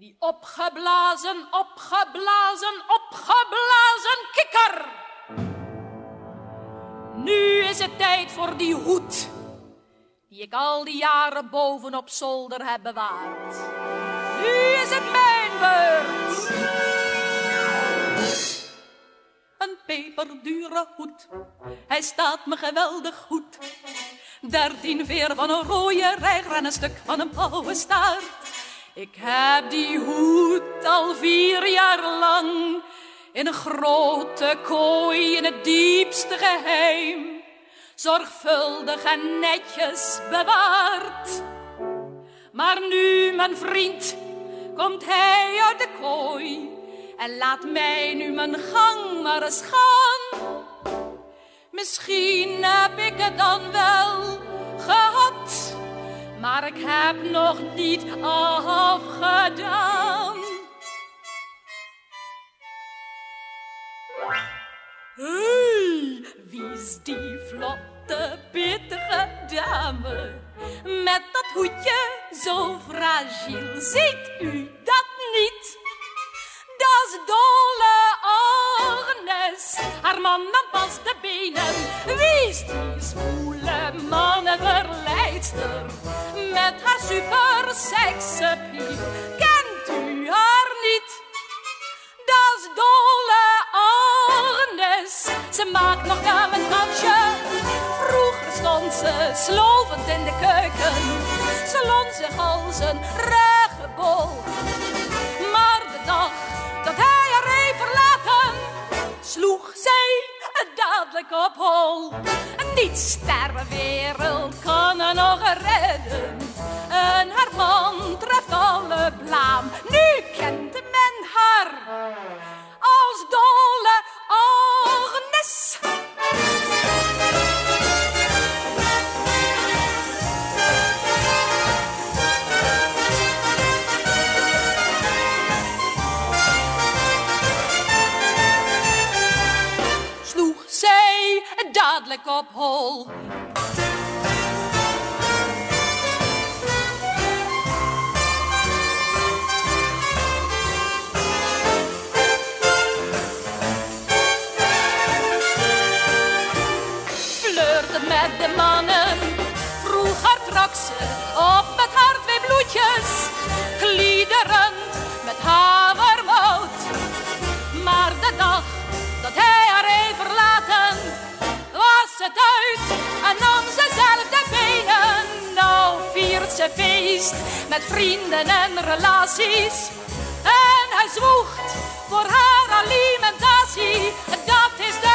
Die opgeblazen, opgeblazen, opgeblazen kikker. Nu is het tijd voor die hoed, die ik al die jaren boven op zolder heb bewaard. Nu is het mijn beurt. Een peperdure hoed, hij staat me geweldig goed. 13 veer van een rode reiger en een stuk van een blauwe staart. Ik heb die hoed al 4 jaar lang in een grote kooi in het diepste geheim zorgvuldig en netjes bewaard. Maar nu, mijn vriend, komt hij uit de kooi en laat mij nu mijn gang maar eens gaan. Misschien heb ik het dan wel gehad, maar ik heb nog niet afgedaan. Hey, wie is die vlotte, pittige dame met dat hoedje zo fragiel? Ziet u dat niet? Dat is Dolle Agnes, haar man nam pas de benen. Wie is die smoele mannenverleidster met haar super seksappeal? Kent u haar niet? Dat is Dolle Agnes, ze maakt nog naam een dansje. Vroeger stond ze slovend in de keuken, ze lont zich als een ruige bol. Maar de dag dat hij haar heeft verlaten, sloeg zij het dadelijk op hol. Niets ter wereld kan haar nog redden, en haar man treft alle blaam. Nu kent men haar als Dolle Agnes. Dadelijk op hol. Flirte met de mannen, vroeger trok ze op met haar 2 bloedjes, kliederend met hamermout. Maar de dag dat hij haar heeft verlaten, was het uit en nam ze zelf de benen. Nou viert ze feest met vrienden en relaties, en hij zwoegt voor haar alimentatie. Dat is de